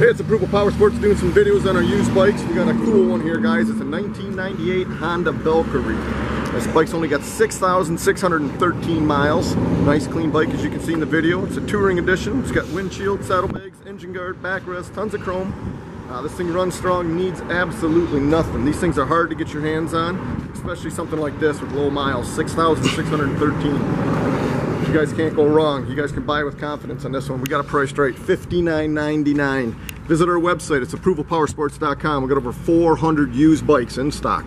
Hey, it's Approval Powersports doing some videos on our used bikes. We got a cool one here, guys. It's a 1998 Honda Valkyrie. This bike's only got 6,613 miles. Nice clean bike, as you can see in the video. It's a touring edition. It's got windshield, saddlebags, engine guard, backrest, tons of chrome. This thing runs strong, needs absolutely nothing. These things are hard to get your hands on, especially something like this with low miles, 6,613. You guys can't go wrong. You guys can buy with confidence on this one. We got a price right, $59.99. Visit our website, it's approvalpowersports.com. We've got over 400 used bikes in stock.